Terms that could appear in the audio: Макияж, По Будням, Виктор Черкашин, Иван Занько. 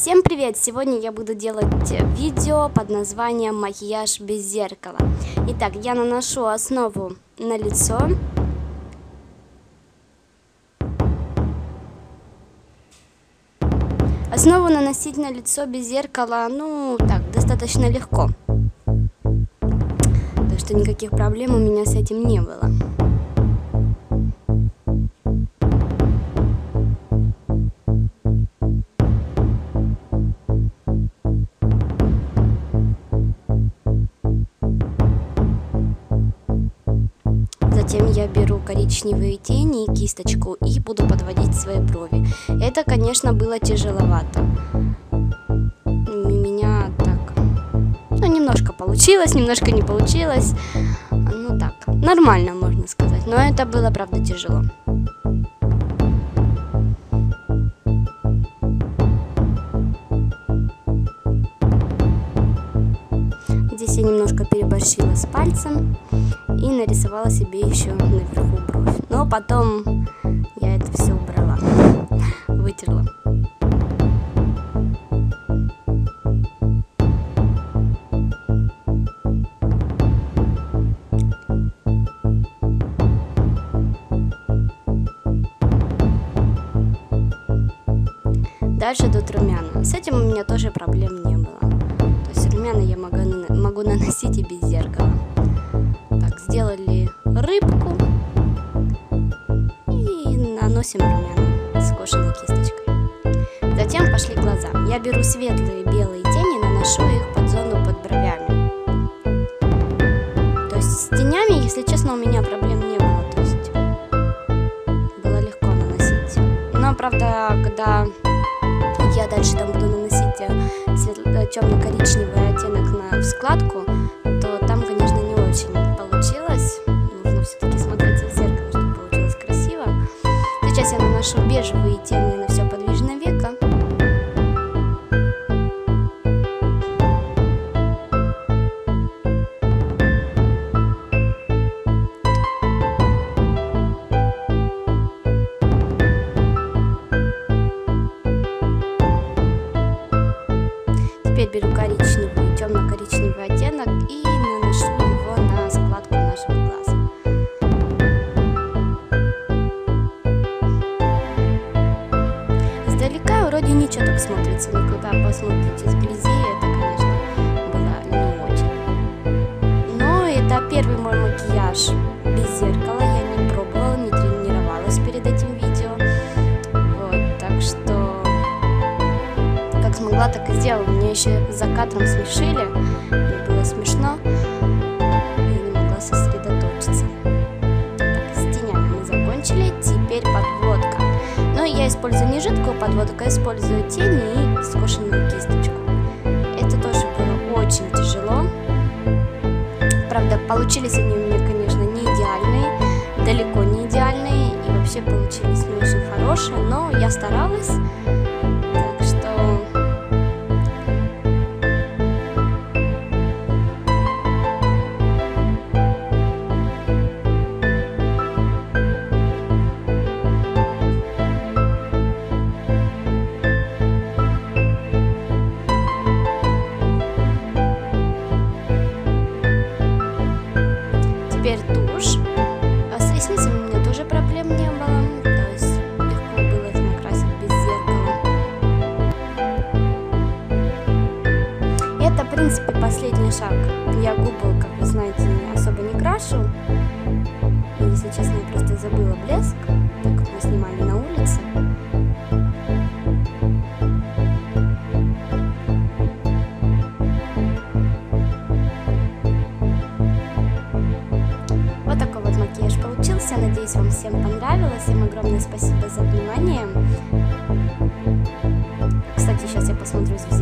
Всем привет! Сегодня я буду делать видео под названием «Макияж без зеркала». Итак, я наношу основу на лицо. Основу наносить на лицо без зеркала, ну, так, достаточно легко. Так что никаких проблем у меня с этим не было. Затем я беру коричневые тени и кисточку и буду подводить свои брови. Это, конечно, было тяжеловато. У меня так... Ну, немножко получилось, немножко не получилось. Ну, так, нормально, можно сказать. Но это было, правда, тяжело. Здесь я немножко переборщила с пальцем и нарисовала себе еще наверху бровь. Но потом я это все убрала, вытерла. Дальше идут румяна. С этим у меня тоже проблем не было. То есть румяна я могу наносить и без зеркала. Сделали рыбку и наносим румяна скошенной кисточкой. Затем пошли глаза. Я беру светлые белые тени, наношу их под зону под бровями. То есть с тенями, если честно, у меня проблем не было. То есть было легко наносить. Но, правда, когда я дальше там буду наносить темно-коричневый оттенок на складку, то там, конечно, не очень получилось. Нужно все-таки смотреться в зеркало, чтобы получилось красиво. Сейчас я наношу бежевые тени на все подвижное веко. Теперь беру коричневый, темно-коричневый оттенок и наношу его на складку наших глаз. Издалека вроде ничего так смотрится, но когда посмотрите вблизи, это, конечно, было не очень. Но это первый мой макияж без зеркала, я не пробовала, не тренировалась перед этим видео. Вот, так что... смогла, так и сделала. Меня еще за кадром смешили, мне было смешно, я не могла сосредоточиться. Так, с тенями мы закончили, теперь подводка. Но я использую не жидкую подводку, я использую тени и скошенную кисточку. Это тоже было очень тяжело. Правда, получились они у меня, конечно, не идеальные, далеко не идеальные, и вообще получились не очень хорошие, но я старалась. Теперь тушь. С ресницами у меня тоже проблем не было, то есть легко было их накрасить без зеркала. Это, в принципе, последний шаг. Я губы, как вы знаете, особо не крашу. И, если честно, я просто забыла блеск, так как мы снимали на улице. Получился. Надеюсь, вам всем понравилось. Всем огромное спасибо за внимание. Кстати, сейчас я посмотрю.